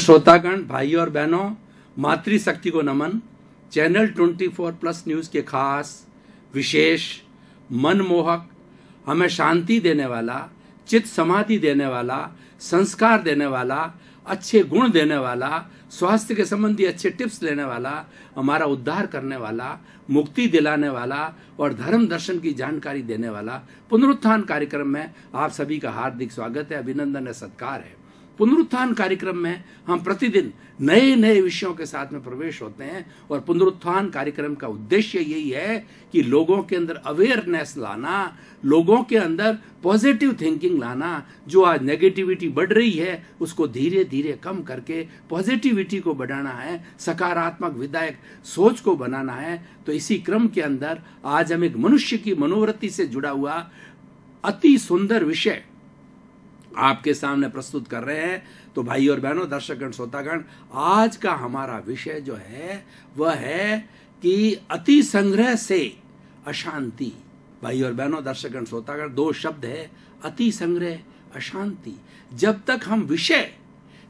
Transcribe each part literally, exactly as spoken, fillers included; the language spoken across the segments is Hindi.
श्रोतागण, भाई और बहनों, मातृशक्ति को नमन। चैनल चौबीस प्लस न्यूज़ के खास विशेष मनमोहक, हमें शांति देने वाला, चित्त समाधि देने वाला, संस्कार देने वाला, अच्छे गुण देने वाला, स्वास्थ्य के संबंधी अच्छे टिप्स लेने वाला, हमारा उद्धार करने वाला, मुक्ति दिलाने वाला और धर्म दर्शन की जानकारी देने वाला पुनरुत्थान कार्यक्रम में आप सभी का हार्दिक स्वागत है, अभिनंदन है, सत्कार है। पुनरुत्थान कार्यक्रम में हम प्रतिदिन नए नए विषयों के साथ में प्रवेश होते हैं और पुनरुत्थान कार्यक्रम का उद्देश्य यही है कि लोगों के अंदर अवेयरनेस लाना, लोगों के अंदर पॉजिटिव थिंकिंग लाना। जो आज नेगेटिविटी बढ़ रही है उसको धीरे धीरे कम करके पॉजिटिविटी को बढ़ाना है, सकारात्मक विधायक सोच को बनाना है। तो इसी क्रम के अंदर आज हम एक मनुष्य की मनोवृत्ति से जुड़ा हुआ अति सुंदर विषय आपके सामने प्रस्तुत कर रहे हैं। तो भाई और बहनों, दर्शकगण, श्रोतागण, आज का हमारा विषय जो है वह है कि अति संग्रह से अशांति। भाई और बहनों, दर्शकगण, श्रोतागण, दो शब्द है, अति संग्रह, अशांति। जब तक हम विषय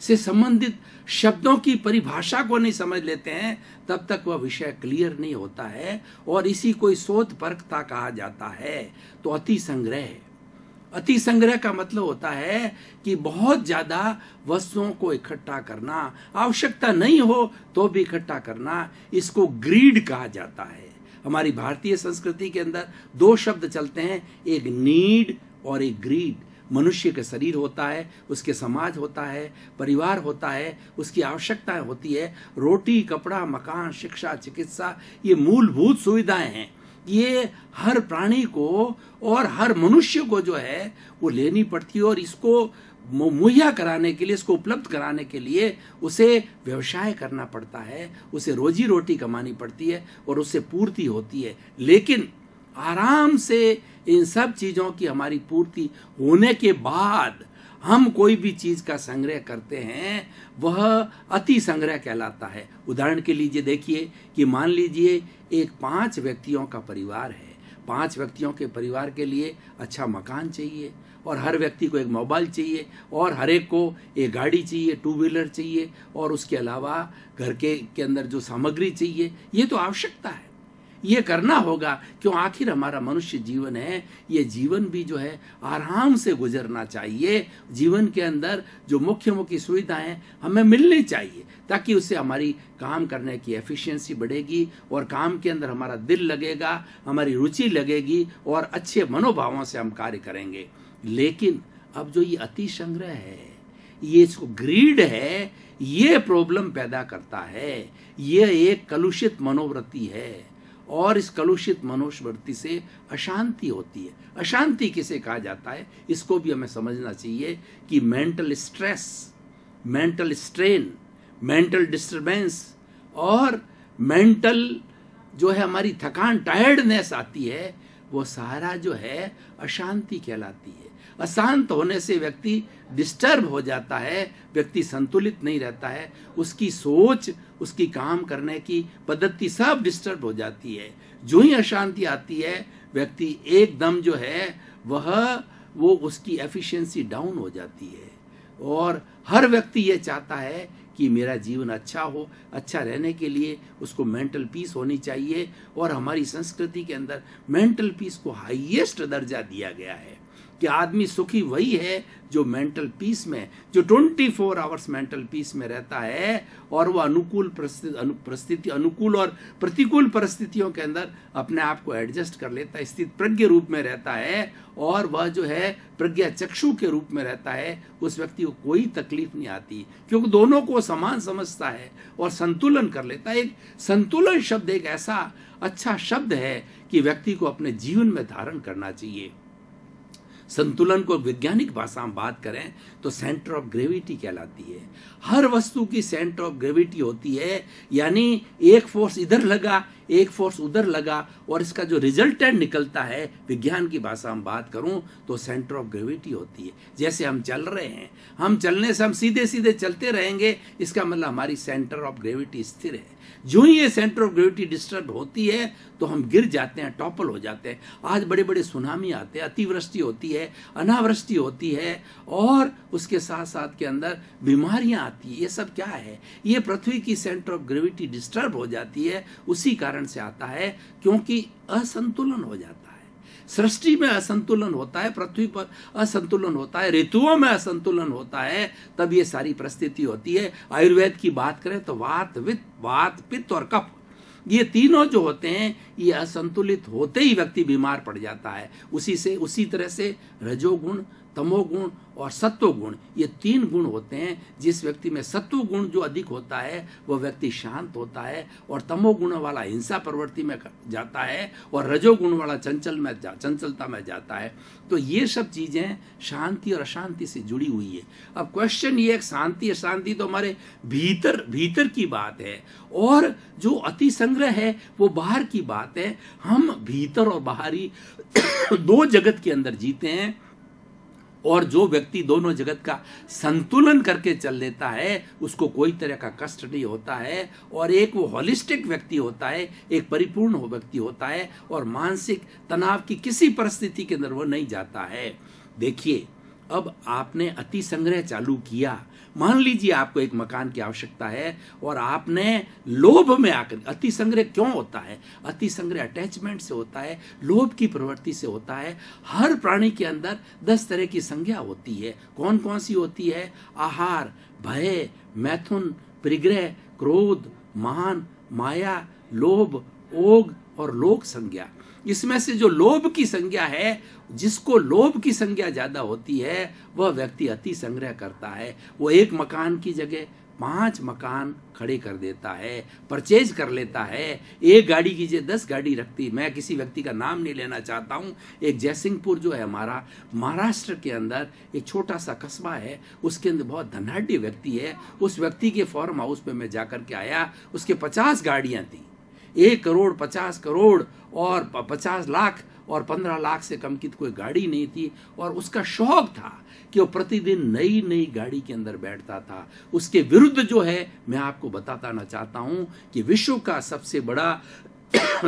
से संबंधित शब्दों की परिभाषा को नहीं समझ लेते हैं तब तक वह विषय क्लियर नहीं होता है और इसी को शोध परखता कहा जाता है। तो अति संग्रह, अति संग्रह का मतलब होता है कि बहुत ज्यादा वस्तुओं को इकट्ठा करना, आवश्यकता नहीं हो तो भी इकट्ठा करना, इसको ग्रीड कहा जाता है। हमारी भारतीय संस्कृति के अंदर दो शब्द चलते हैं, एक नीड और एक ग्रीड। मनुष्य का शरीर होता है, उसके समाज होता है, परिवार होता है, उसकी आवश्यकताएं होती है, रोटी, कपड़ा, मकान, शिक्षा, चिकित्सा, ये मूलभूत सुविधाएं हैं। ये हर प्राणी को और हर मनुष्य को जो है वो लेनी पड़ती है और इसको मुहैया कराने के लिए, इसको उपलब्ध कराने के लिए उसे व्यवसाय करना पड़ता है, उसे रोजी रोटी कमानी पड़ती है और उससे पूर्ति होती है। लेकिन आराम से इन सब चीज़ों की हमारी पूर्ति होने के बाद हम कोई भी चीज़ का संग्रह करते हैं, वह अति संग्रह कहलाता है। उदाहरण के लिए देखिए कि मान लीजिए एक पांच व्यक्तियों का परिवार है। पांच व्यक्तियों के परिवार के लिए अच्छा मकान चाहिए और हर व्यक्ति को एक मोबाइल चाहिए और हर एक को एक गाड़ी चाहिए, टू व्हीलर चाहिए और उसके अलावा घर के के अंदर जो सामग्री चाहिए, ये तो आवश्यकता है, ये करना होगा। क्यों? आखिर हमारा मनुष्य जीवन है, ये जीवन भी जो है आराम से गुजरना चाहिए। जीवन के अंदर जो मुख्य मुख्य सुविधाएं हमें मिलनी चाहिए ताकि उससे हमारी काम करने की एफिशिएंसी बढ़ेगी और काम के अंदर हमारा दिल लगेगा, हमारी रुचि लगेगी और अच्छे मनोभावों से हम कार्य करेंगे। लेकिन अब जो ये अति संग्रह है, ये इसको ग्रीड है, ये प्रॉब्लम पैदा करता है। ये एक कलुषित मनोवृत्ति है और इस कलुषित मनोवृत्ति से अशांति होती है। अशांति किसे कहा जाता है, इसको भी हमें समझना चाहिए कि mental stress, mental strain, mental disturbance और मेंटल जो है हमारी थकान, टायर्डनेस आती है, वो सारा जो है अशांति कहलाती है। अशांत होने से व्यक्ति डिस्टर्ब हो जाता है, व्यक्ति संतुलित नहीं रहता है, उसकी सोच, उसकी काम करने की पद्धति सब डिस्टर्ब हो जाती है। जो ही अशांति आती है व्यक्ति एकदम जो है वह वो उसकी एफिशिएंसी डाउन हो जाती है और हर व्यक्ति ये चाहता है कि मेरा जीवन अच्छा हो। अच्छा रहने के लिए उसको मेंटल पीस होनी चाहिए और हमारी संस्कृति के अंदर मेंटल पीस को हाईएस्ट दर्जा दिया गया है कि आदमी सुखी वही है जो मेंटल पीस में, जो चौबीस आवर्स मेंटल पीस में रहता है और वह अनुकूल परिस्थिति, अनुकूल और प्रतिकूल परिस्थितियों के अंदर अपने आप को एडजस्ट कर लेता है, स्थित प्रज्ञ रूप में रहता है और वह जो है प्रज्ञा चक्षु के रूप में रहता है। उस व्यक्ति को कोई तकलीफ नहीं आती क्योंकि दोनों को समान समझता है और संतुलन कर लेता है। एक संतुलन शब्द एक ऐसा अच्छा शब्द है कि व्यक्ति को अपने जीवन में धारण करना चाहिए। संतुलन को वैज्ञानिक भाषा में बात करें तो सेंटर ऑफ ग्रेविटी कहलाती है। हर वस्तु की सेंटर ऑफ ग्रेविटी होती है, यानी एक फोर्स इधर लगा, एक फोर्स उधर लगा और इसका जो रिजल्टेंट निकलता है, विज्ञान की भाषा हम बात करूं तो सेंटर ऑफ ग्रेविटी होती है। जैसे हम चल रहे हैं, हम चलने से हम सीधे सीधे चलते रहेंगे, इसका मतलब हमारी सेंटर ऑफ ग्रेविटी स्थिर है। जो ही ये सेंटर ऑफ ग्रेविटी डिस्टर्ब होती है तो हम गिर जाते हैं, टॉपल हो जाते हैं। आज बड़े बड़े सुनामी आते हैं, अतिवृष्टि होती है, अनावृष्टि होती है और उसके साथ साथ के अंदर बीमारियां आती है। ये सब क्या है? ये पृथ्वी की सेंटर ऑफ ग्रेविटी डिस्टर्ब हो जाती है, उसी कारण से आता है क्योंकि असंतुलन हो जाता है। सृष्टि में असंतुलन होता है, पृथ्वी पर असंतुलन होता है, ऋतुओं में असंतुलन होता है, तब ये सारी परिस्थिति होती है। आयुर्वेद की बात करें तो वात वित्त वात पित्त और कफ, ये तीनों जो होते हैं ये असंतुलित होते ही व्यक्ति बीमार पड़ जाता है। उसी से उसी तरह से रजोगुण, तमोगुण और सत्वगुण, ये तीन गुण होते हैं। जिस व्यक्ति में सत्वगुण जो अधिक होता है वह व्यक्ति शांत होता है और तमोगुण वाला हिंसा प्रवृत्ति में जाता है और रजोगुण वाला चंचल में जा, चंचलता में जाता है। तो ये सब चीज़ें शांति और अशांति से जुड़ी हुई है। अब क्वेश्चन ये है, शांति अशांति तो हमारे भीतर भीतर की बात है और जो अति संग्रह है वो बाहर की बात है। हम भीतर और बाहरी दो जगत के अंदर जीते हैं और जो व्यक्ति दोनों जगत का संतुलन करके चल लेता है उसको कोई तरह का कष्ट नहीं होता है और एक वो होलिस्टिक व्यक्ति होता है, एक परिपूर्ण व्यक्ति होता है और मानसिक तनाव की किसी परिस्थिति के अंदर वो नहीं जाता है। देखिए, अब आपने अति संग्रह चालू किया, मान लीजिए आपको एक मकान की आवश्यकता है और आपने लोभ में आकर, अति संग्रह क्यों होता है? अति संग्रह अटैचमेंट से होता है, लोभ की प्रवृत्ति से होता है। हर प्राणी के अंदर दस तरह की संज्ञा होती है। कौन कौन सी होती है? आहार, भय, मैथुन, परिग्रह, क्रोध, मान, माया, लोभ, ओघ और लोक संज्ञा। इसमें से जो लोभ की संज्ञा है, जिसको लोभ की संज्ञा ज्यादा होती है वह व्यक्ति अति संग्रह करता है। वो एक मकान की जगह पांच मकान खड़े कर देता है, परचेज कर लेता है। एक गाड़ी की जगह दस गाड़ी रखती। मैं किसी व्यक्ति का नाम नहीं लेना चाहता हूँ। एक जयसिंहपुर जो है हमारा महाराष्ट्र के अंदर एक छोटा सा कस्बा है, उसके अंदर बहुत धनाढ़ व्यक्ति है। उस व्यक्ति के फार्म हाउस में मैं जाकर के आया, उसके पचास गाड़ियाँ थी, एक करोड़ पचास करोड़ और पचास लाख और पंद्रह लाख से कम की कोई गाड़ी नहीं थी। और उसका शौक था कि वो प्रतिदिन नई नई गाड़ी के अंदर बैठता था। उसके विरुद्ध जो है मैं आपको बताना चाहता हूँ कि विश्व का सबसे बड़ा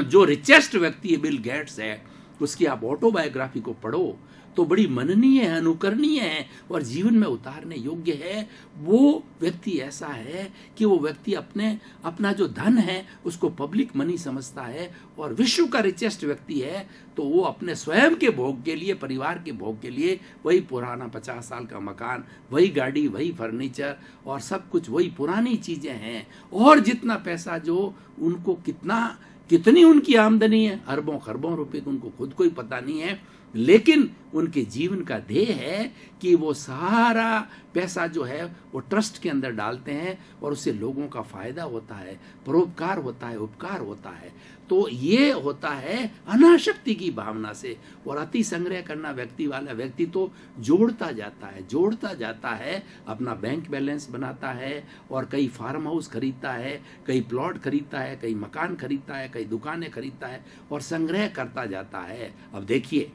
जो रिचेस्ट व्यक्ति है बिल गेट्स है, उसकी आप ऑटोबायोग्राफी को पढ़ो तो बड़ी मननीय है, अनुकरणीय है और जीवन में उतारने योग्य है। वो व्यक्ति ऐसा है कि वो व्यक्ति अपने अपना जो धन है उसको पब्लिक मनी समझता है और विश्व का रिचेस्ट व्यक्ति है। तो वो अपने स्वयं के भोग के लिए, परिवार के भोग के लिए वही पुराना पचास साल का मकान, वही गाड़ी, वही फर्नीचर और सब कुछ वही पुरानी चीज़ें हैं। और जितना पैसा जो उनको कितना कितनी उनकी आमदनी है, अरबों खरबों रुपए को उनको खुद को ही पता नहीं है, लेकिन उनके जीवन का ध्येय है कि वो सारा पैसा जो है वो ट्रस्ट के अंदर डालते हैं और उससे लोगों का फायदा होता है, परोपकार होता है, उपकार होता है। तो ये होता है अनाशक्ति की भावना से। और अति संग्रह करना व्यक्ति वाला व्यक्ति तो जोड़ता जाता है, जोड़ता जाता है, अपना बैंक बैलेंस बनाता है और कई फार्म हाउस खरीदता है, कई प्लॉट खरीदता है, कई मकान खरीदता है, कई दुकानें खरीदता है और संग्रह करता जाता है। अब देखिए,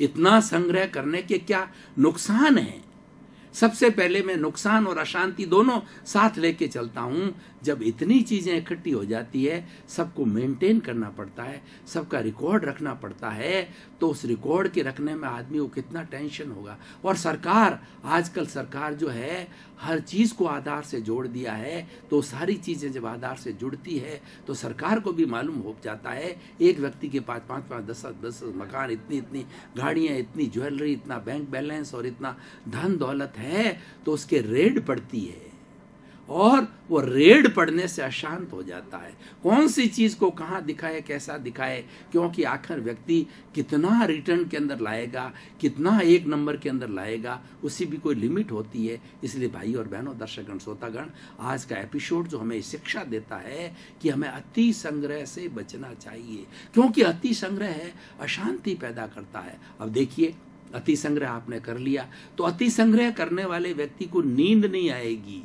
इतना संग्रह करने के क्या नुकसान हैं? सबसे पहले मैं नुकसान और अशांति दोनों साथ लेके चलता हूँ। जब इतनी चीज़ें इकट्ठी हो जाती है, सबको मेंटेन करना पड़ता है, सबका रिकॉर्ड रखना पड़ता है, तो उस रिकॉर्ड के रखने में आदमी को कितना टेंशन होगा। और सरकार, आजकल सरकार जो है हर चीज़ को आधार से जोड़ दिया है, तो सारी चीज़ें जब आधार से जुड़ती है तो सरकार को भी मालूम हो जाता है एक व्यक्ति के पास पाँच पाँच दस दस मकान, इतनी इतनी गाड़ियाँ, इतनी ज्वेलरी, इतना बैंक बैलेंस और इतना धन दौलत है, तो उसके रेड पड़ती है और वो रेड पड़ने से अशांत हो जाता है। कौन सी चीज़ को कहाँ दिखाए, कैसा दिखाए, क्योंकि आखिर व्यक्ति कितना रिटर्न के अंदर लाएगा, कितना एक नंबर के अंदर लाएगा, उसी भी कोई लिमिट होती है। इसलिए भाई और बहनों, दर्शकगण, श्रोतागण, आज का एपिसोड जो हमें शिक्षा देता है कि हमें अति संग्रह से बचना चाहिए, क्योंकि अति संग्रह है अशांति पैदा करता है। अब देखिए, अति संग्रह आपने कर लिया तो अति संग्रह करने वाले व्यक्ति को नींद नहीं आएगी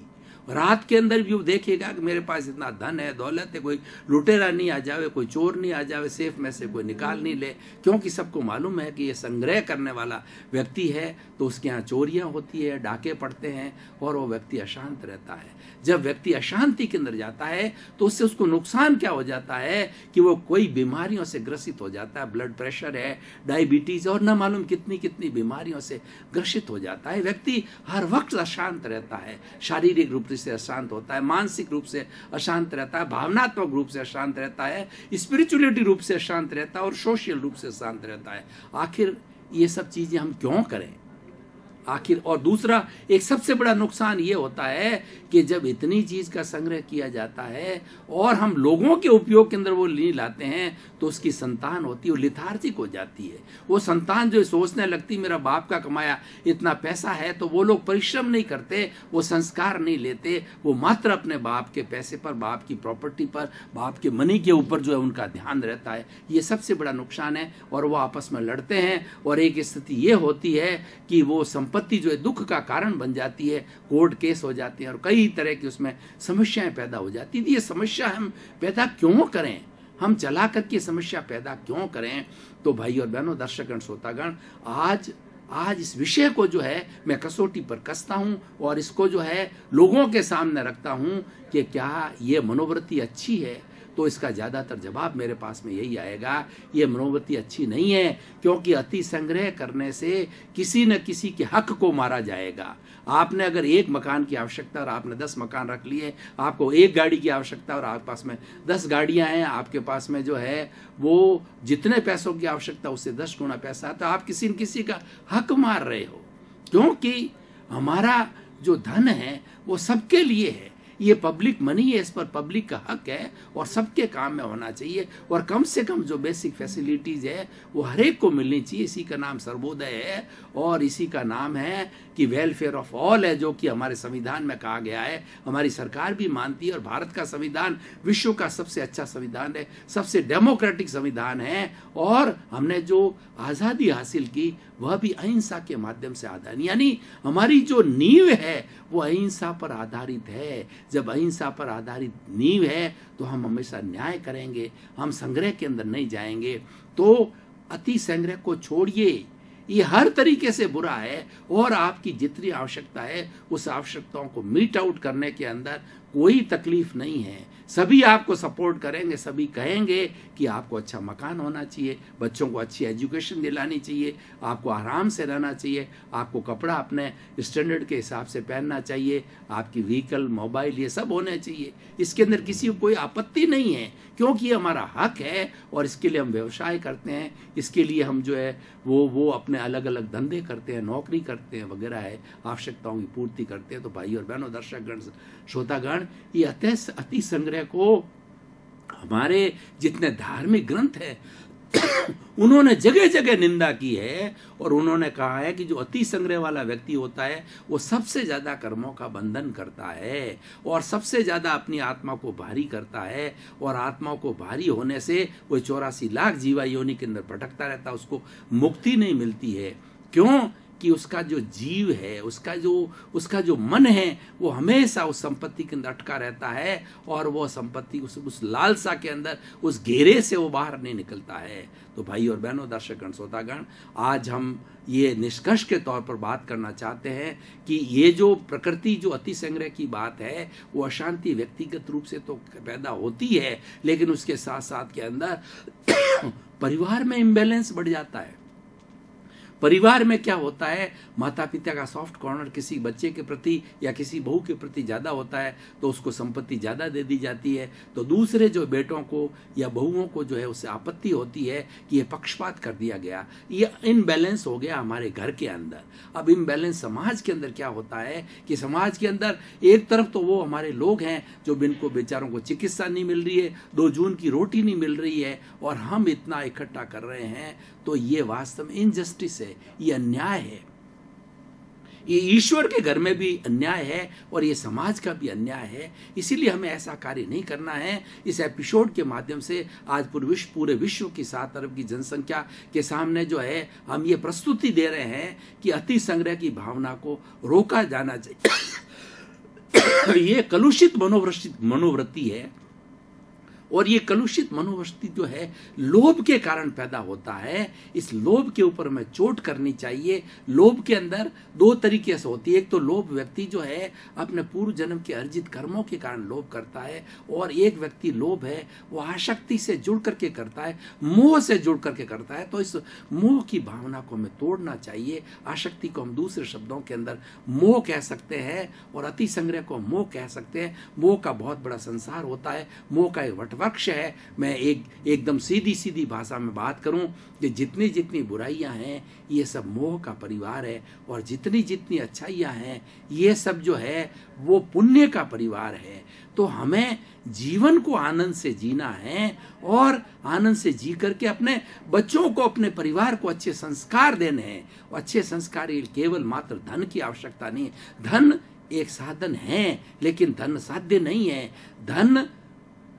रात के अंदर भी वो देखेगा कि मेरे पास इतना धन है, दौलत है, कोई लुटेरा नहीं आ जावे, कोई चोर नहीं आ जावे, सेफ में से कोई निकाल नहीं ले, क्योंकि सबको मालूम है कि ये संग्रह करने वाला व्यक्ति है, तो उसके यहाँ चोरियाँ होती है, डाके पड़ते हैं और वो व्यक्ति अशांत रहता है। जब व्यक्ति अशांति के अंदर जाता है तो उससे उसको नुकसान क्या हो जाता है कि वो कोई बीमारियों से ग्रसित हो जाता है, ब्लड प्रेशर है, डायबिटीज़ और न मालूम कितनी कितनी बीमारियों से ग्रसित हो जाता है। व्यक्ति हर वक्त अशांत रहता है, शारीरिक रूप से अशांत होता है, मानसिक रूप से अशांत रहता है, भावनात्मक रूप से अशांत रहता है, स्पिरिचुअलिटी रूप से अशांत रहता है और सोशल रूप से अशांत रहता है। आखिर ये सब चीजें हम क्यों करें आखिर? और दूसरा एक सबसे बड़ा नुकसान ये होता है कि जब इतनी चीज़ का संग्रह किया जाता है और हम लोगों के उपयोग के अंदर वो नहीं लाते हैं तो उसकी संतान होती है वो लिथार्जिक हो जाती है। वो संतान जो सोचने लगती मेरा बाप का कमाया इतना पैसा है, तो वो लोग परिश्रम नहीं करते, वो संस्कार नहीं लेते, वो मात्र अपने बाप के पैसे पर, बाप की प्रॉपर्टी पर, बाप के मनी के ऊपर जो है उनका ध्यान रहता है। ये सबसे बड़ा नुकसान है और वो आपस में लड़ते हैं और एक स्थिति ये होती है कि वो पति जो है दुख का कारण बन जाती है, कोर्ट केस हो जाते हैं और कई तरह की उसमें समस्याएं पैदा हो जाती है। ये समस्या हम पैदा क्यों करें, हम चला करके समस्या पैदा क्यों करें? तो भाई और बहनों, दर्शकगण, श्रोतागण, आज आज इस विषय को जो है मैं कसौटी पर कसता हूँ और इसको जो है लोगों के सामने रखता हूँ कि क्या ये मनोवृत्ति अच्छी है? तो इसका ज़्यादातर जवाब मेरे पास में यही आएगा, ये मनोवृत्ति अच्छी नहीं है, क्योंकि अति संग्रह करने से किसी न किसी के हक को मारा जाएगा। आपने अगर एक मकान की आवश्यकता और आपने दस मकान रख लिए, आपको एक गाड़ी की आवश्यकता और आपके पास में दस गाड़ियां हैं, आपके पास में जो है वो जितने पैसों की आवश्यकता उससे दस गुना पैसा, तो आप किसी न किसी का हक मार रहे हो, क्योंकि हमारा जो धन है वो सबके लिए है। ये पब्लिक मनी है, इस पर पब्लिक का हक है और सबके काम में होना चाहिए और कम से कम जो बेसिक फैसिलिटीज़ है वो हर एक को मिलनी चाहिए। इसी का नाम सर्वोदय है और इसी का नाम है कि वेलफेयर ऑफ ऑल है, जो कि हमारे संविधान में कहा गया है, हमारी सरकार भी मानती है और भारत का संविधान विश्व का सबसे अच्छा संविधान है, सबसे डेमोक्रेटिक संविधान है और हमने जो आज़ादी हासिल की वह भी अहिंसा के माध्यम से आधारित, यानी हमारी जो नींव है वो अहिंसा पर आधारित है। जब अहिंसा पर आधारित नींव है तो हम हमेशा न्याय करेंगे, हम संग्रह के अंदर नहीं जाएंगे। तो अति संग्रह को छोड़िए, ये हर तरीके से बुरा है और आपकी जितनी आवश्यकता है उस आवश्यकताओं को मीट आउट करने के अंदर कोई तकलीफ नहीं है। सभी आपको सपोर्ट करेंगे, सभी कहेंगे कि आपको अच्छा मकान होना चाहिए, बच्चों को अच्छी एजुकेशन दिलानी चाहिए, आपको आराम से रहना चाहिए, आपको कपड़ा अपने स्टैंडर्ड के हिसाब से पहनना चाहिए, आपकी व्हीकल, मोबाइल, ये सब होने चाहिए। इसके अंदर किसी को कोई आपत्ति नहीं है, क्योंकि ये हमारा हक है और इसके लिए हम व्यवसाय करते हैं, इसके लिए हम जो है वो वो अपने अलग अलग धंधे करते हैं, नौकरी करते हैं वगैरह है, आवश्यकताओं की पूर्ति करते हैं। तो भाई और बहनों, दर्शकगण, श्रोतागण, ये अति संग्रह को हमारे जितने धार्मिक ग्रंथ हैं उन्होंने जगह जगह निंदा की है और उन्होंने कहा है कि जो अति संग्रह वाला व्यक्ति होता है वो सबसे ज़्यादा कर्मों का बंधन करता है और सबसे ज़्यादा अपनी आत्मा को भारी करता है और आत्मा को भारी होने से वो चौरासी लाख जीवा योनि के अंदर भटकता रहता है, उसको मुक्ति नहीं मिलती है। क्यों? कि उसका जो जीव है, उसका जो उसका जो मन है वो हमेशा उस संपत्ति के अंदर अटका रहता है और वो संपत्ति उस उस लालसा के अंदर, उस घेरे से वो बाहर नहीं निकलता है। तो भाई और बहनों, दर्शकगण, श्रोतागण, आज हम ये निष्कर्ष के तौर पर बात करना चाहते हैं कि ये जो प्रकृति, जो अति संग्रह की बात है, वो अशांति व्यक्तिगत रूप से तो पैदा होती है, लेकिन उसके साथ साथ के अंदर परिवार में इम्बैलेंस बढ़ जाता है। परिवार में क्या होता है, माता पिता का सॉफ्ट कॉर्नर किसी बच्चे के प्रति या किसी बहू के प्रति ज़्यादा होता है, तो उसको संपत्ति ज़्यादा दे दी जाती है, तो दूसरे जो बेटों को या बहुओं को जो है उससे आपत्ति होती है कि ये पक्षपात कर दिया गया, ये इम्बैलेंस हो गया हमारे घर के अंदर। अब इम्बैलेंस समाज के अंदर क्या होता है कि समाज के अंदर एक तरफ तो वो हमारे लोग हैं जो इनको बेचारों को चिकित्सा नहीं मिल रही है, दो जून की रोटी नहीं मिल रही है और हम इतना इकट्ठा कर रहे हैं, तो ये वास्तव में इनजस्टिस है, ये अन्याय है, ये ईश्वर के घर में भी अन्याय है और ये समाज का भी अन्याय है। इसीलिए हमें ऐसा कार्य नहीं करना है। इस एपिसोड के माध्यम से आज पूरे विश्व पूरे विश्व की सात अरब की जनसंख्या के सामने जो है हम ये प्रस्तुति दे रहे हैं कि अति संग्रह की भावना को रोका जाना चाहिए ये कलुषित मनोवृत्ति मनोवृत्ति है, और ये कलुषित मनोवृत्ति जो है लोभ के कारण पैदा होता है। इस लोभ के ऊपर हमें चोट करनी चाहिए। लोभ के अंदर दो तरीके से होती है, एक तो लोभ व्यक्ति जो है अपने पूर्व जन्म के अर्जित कर्मों के कारण लोभ करता है, और एक व्यक्ति लोभ है वो आसक्ति से जुड़ करके करता है, मोह से जुड़ करके करता है। तो इस मोह की भावना को हमें तोड़ना चाहिए। आसक्ति को हम दूसरे शब्दों के अंदर मोह कह सकते हैं, और अति संग्रह को मोह कह सकते हैं। मोह का बहुत बड़ा संसार होता है, मोह का एक वक्ष है। मैं एक एकदम सीधी सीधी भाषा में बात करूं कि जितनी जितनी बुराइयां हैं ये सब मोह का परिवार है, और जितनी जितनी अच्छाइयां हैं ये सब जो है वो पुण्य का परिवार है। तो हमें जीवन को आनंद से जीना है, और आनंद से जी करके अपने बच्चों को, अपने परिवार को अच्छे संस्कार देने हैं। और अच्छे संस्कार केवल मात्र धन की आवश्यकता नहीं है। धन एक साधन है, लेकिन धन साध्य नहीं है। धन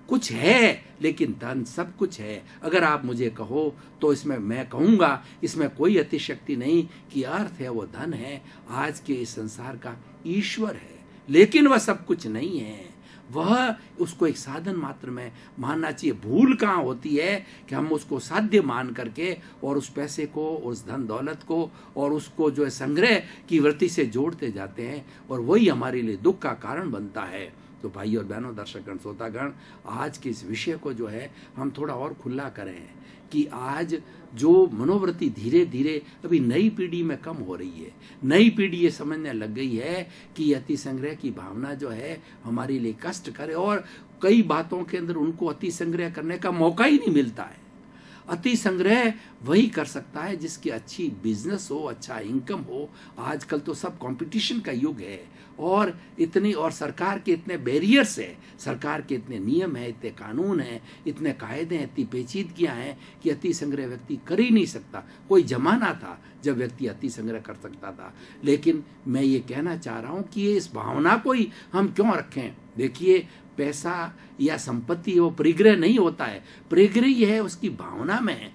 कुछ है लेकिन धन सब कुछ है। अगर आप मुझे कहो तो इसमें मैं कहूँगा, इसमें कोई अतिशक्ति नहीं कि अर्थ है वो धन है, आज के इस संसार का ईश्वर है, लेकिन वह सब कुछ नहीं है। वह उसको एक साधन मात्र में मानना चाहिए। भूल कहाँ होती है कि हम उसको साध्य मान करके और उस पैसे को, उस धन दौलत को, और उसको जो है संग्रह की वृत्ति से जोड़ते जाते हैं, और वही हमारे लिए दुख का कारण बनता है। तो भाई और बहनों, दर्शकगण, श्रोतागण, आज के इस विषय को जो है हम थोड़ा और खुला करें कि आज जो मनोवृत्ति धीरे धीरे अभी नई पीढ़ी में कम हो रही है। नई पीढ़ी ये समझने लग गई है कि अति संग्रह की भावना जो है हमारे लिए कष्ट करे, और कई बातों के अंदर उनको अति संग्रह करने का मौका ही नहीं मिलता है। अति संग्रह वही कर सकता है जिसकी अच्छी बिजनेस हो, अच्छा इनकम हो। आजकल तो सब कंपटीशन का युग है, और इतनी और सरकार के इतने बैरियर्स है, सरकार के इतने नियम हैं, इतने कानून हैं, इतने कायदे हैं, इतनी पेचीदगियाँ हैं कि अति संग्रह व्यक्ति कर ही नहीं सकता। कोई जमाना था जब व्यक्ति अति संग्रह कर सकता था, लेकिन मैं ये कहना चाह रहा हूँ कि इस भावना को ही हम क्यों रखें। देखिए, पैसा या संपत्ति वो परिग्रह नहीं होता है। परिग्रह यह है उसकी भावना में है,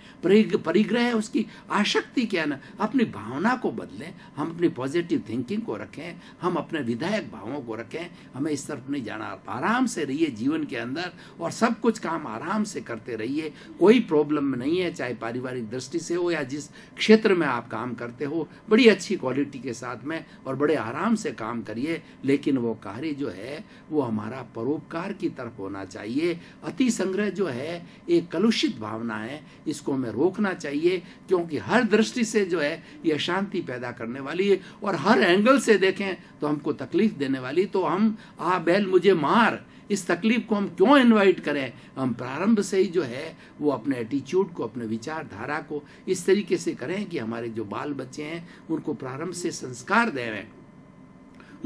परिग्रह है उसकी आसक्ति के अंदर। अपनी भावना को बदलें, हम अपनी पॉजिटिव थिंकिंग को रखें, हम अपने विधायक भावों को रखें। हमें इस तरफ नहीं जाना, आराम से रहिए जीवन के अंदर, और सब कुछ काम आराम से करते रहिए। कोई प्रॉब्लम नहीं है, चाहे पारिवारिक दृष्टि से हो या जिस क्षेत्र में आप काम करते हो, बड़ी अच्छी क्वालिटी के साथ में और बड़े आराम से काम करिए। लेकिन वो कार्य जो है वो हमारा परोपकार की तरफ होना चाहिए। अति संग्रह जो है एक कलुषित भावना है, इसको हमें रोकना चाहिए, क्योंकि हर दृष्टि से जो है यह शांति पैदा करने वाली है, और हर एंगल से देखें तो हमको तकलीफ देने वाली। तो हम आ बैल मुझे मार, इस तकलीफ को हम क्यों इनवाइट करें। हम प्रारंभ से ही जो है वो अपने एटीट्यूड को, अपने विचारधारा को इस तरीके से करें कि हमारे जो बाल बच्चे हैं उनको प्रारंभ से संस्कार दे रहे हैं।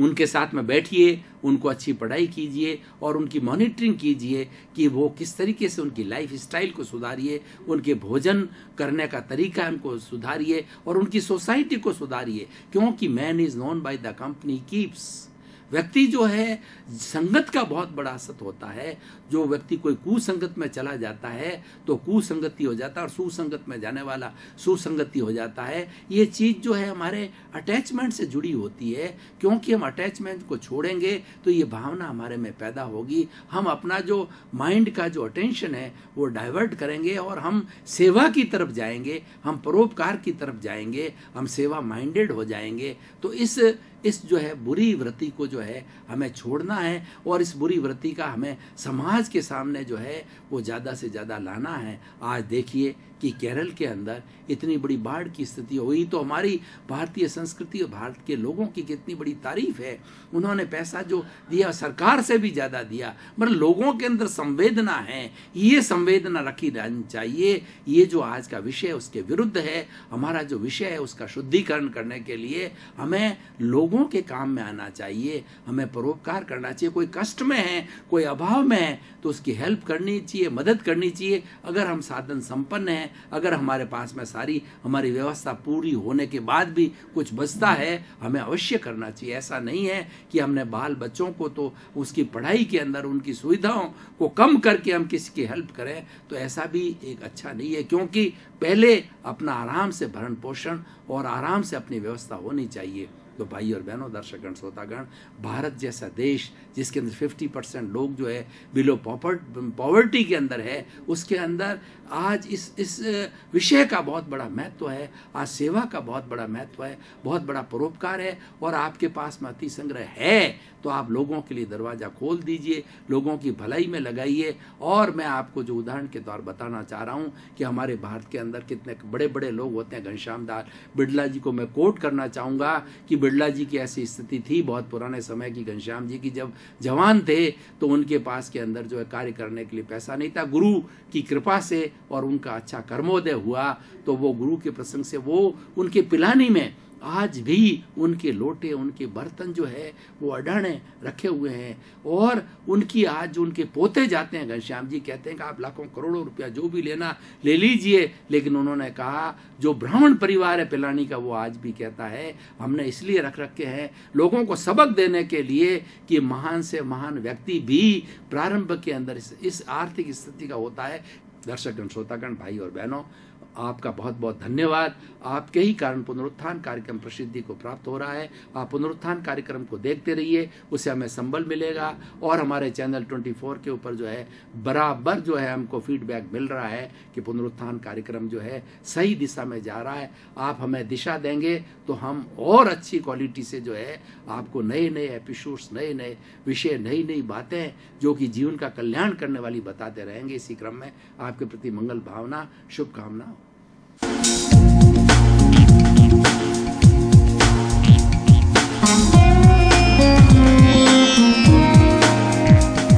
उनके साथ में बैठिए, उनको अच्छी पढ़ाई कीजिए, और उनकी मॉनिटरिंग कीजिए कि वो किस तरीके से, उनकी लाइफ स्टाइल को सुधारिए, उनके भोजन करने का तरीका उनको सुधारिए, और उनकी सोसाइटी को सुधारिए। क्योंकि man is known by the company keeps. व्यक्ति जो है संगत का बहुत बड़ा असर होता है। जो व्यक्ति कोई कुसंगत में चला जाता है तो कुसंगति हो जाता है, और सुसंगत में जाने वाला सुसंगति हो जाता है। ये चीज़ जो है हमारे अटैचमेंट से जुड़ी होती है। क्योंकि हम अटैचमेंट को छोड़ेंगे तो ये भावना हमारे में पैदा होगी। हम अपना जो माइंड का जो अटेंशन है वो डाइवर्ट करेंगे, और हम सेवा की तरफ जाएंगे, हम परोपकार की तरफ जाएंगे, हम सेवा माइंडेड हो जाएंगे। तो इस इस जो है बुरी वृत्ति को जो है हमें छोड़ना है, और इस बुरी वृत्ति का हमें समाज के सामने जो है वो ज़्यादा से ज़्यादा लाना है। आज देखिए कि केरल के अंदर इतनी बड़ी बाढ़ की स्थिति हुई, तो हमारी भारतीय संस्कृति और भारत के लोगों की कितनी बड़ी तारीफ है। उन्होंने पैसा जो दिया, सरकार से भी ज़्यादा दिया, मगर लोगों के अंदर संवेदना है। ये संवेदना रखी जानी चाहिए। ये जो आज का विषय उसके विरुद्ध है। हमारा जो विषय है उसका शुद्धिकरण करने के लिए हमें लोगों के काम में आना चाहिए, हमें परोपकार करना चाहिए। कोई कष्ट में है, कोई अभाव में है, तो उसकी हेल्प करनी चाहिए, मदद करनी चाहिए। अगर हम साधन संपन्न हैं, अगर हमारे पास में सारी हमारी व्यवस्था पूरी होने के बाद भी कुछ बचता है, हमें अवश्य करना चाहिए। ऐसा नहीं है कि हमने बाल बच्चों को तो उसकी पढ़ाई के अंदर उनकी सुविधाओं को कम करके हम किसी की हेल्प करें, तो ऐसा भी एक अच्छा नहीं है। क्योंकि पहले अपना आराम से भरण पोषण और आराम से अपनी व्यवस्था होनी चाहिए। तो भाई और बहनों, दर्शकगण, श्रोतागण, भारत जैसा देश जिसके अंदर फिफ्टी परसेंट लोग जो है बिलो पॉवर्टी के अंदर है, उसके अंदर आज इस इस विषय का बहुत बड़ा महत्व है, आज सेवा का बहुत बड़ा महत्व है, बहुत बड़ा परोपकार है। और आपके पास में अति संग्रह है तो आप लोगों के लिए दरवाज़ा खोल दीजिए, लोगों की भलाई में लगाइए। और मैं आपको जो उदाहरण के तौर बताना चाह रहा हूँ कि हमारे भारत के अंदर कितने बड़े बड़े लोग होते हैं। घनश्याम दास बिड़ला जी को मैं कोट करना चाहूँगा कि बिड़ला जी की ऐसी स्थिति थी बहुत पुराने समय की, घनश्याम जी की जब जवान थे तो उनके पास के अंदर जो है कार्य करने के लिए पैसा नहीं था। गुरु की कृपा से और उनका अच्छा कर्मोदय हुआ तो वो गुरु के प्रसंग से वो उनके पिलानी में आज भी उनके लोटे, उनके बर्तन जो है वो अडाने रखे हुए हैं। और उनकी आज जो उनके पोते जाते हैं, घनश्याम जी कहते हैं कि आप लाखों करोड़ों रुपया जो भी लेना ले लीजिए, लेकिन उन्होंने कहा जो ब्राह्मण परिवार है पिलानी का वो आज भी कहता है हमने इसलिए रख रखे हैं लोगों को सबक देने के लिए कि महान से महान व्यक्ति भी प्रारंभ के अंदर इस, इस आर्थिक स्थिति का होता है। दर्शकगण, श्रोतागण, भाई और बहनों, आपका बहुत बहुत धन्यवाद। आपके ही कारण पुनरुत्थान कार्यक्रम प्रसिद्धि को प्राप्त हो रहा है। आप पुनरुत्थान कार्यक्रम को देखते रहिए, उससे हमें संबल मिलेगा। और हमारे चैनल चौबीस के ऊपर जो है बराबर जो है हमको फीडबैक मिल रहा है कि पुनरुत्थान कार्यक्रम जो है सही दिशा में जा रहा है। आप हमें दिशा देंगे तो हम और अच्छी क्वालिटी से जो है आपको नए नए एपिसोड्स, नए नए विषय, नई नई बातें जो कि जीवन का कल्याण करने वाली बताते रहेंगे। इसी क्रम में आपके प्रति मंगल भावना, शुभकामना।